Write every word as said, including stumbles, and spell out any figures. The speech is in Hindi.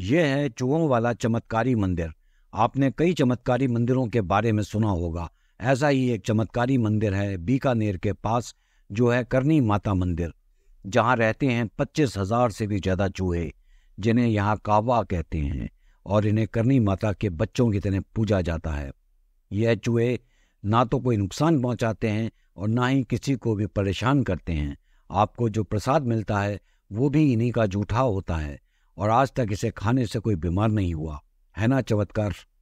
यह है चुहों वाला चमत्कारी मंदिर। आपने कई चमत्कारी मंदिरों के बारे में सुना होगा। ऐसा ही एक चमत्कारी मंदिर है बीकानेर के पास, जो है करणी माता मंदिर, जहां रहते हैं पच्चीस हजार से भी ज़्यादा चूहे, जिन्हें यहाँ कावा कहते हैं, और इन्हें करणी माता के बच्चों की तरह पूजा जाता है। यह चूहे ना तो कोई नुकसान पहुँचाते हैं और ना ही किसी को भी परेशान करते हैं। आपको जो प्रसाद मिलता है वो भी इन्हीं का जूठा होता है, और आज तक इसे खाने से कोई बीमार नहीं हुआ है। ना चमत्कार।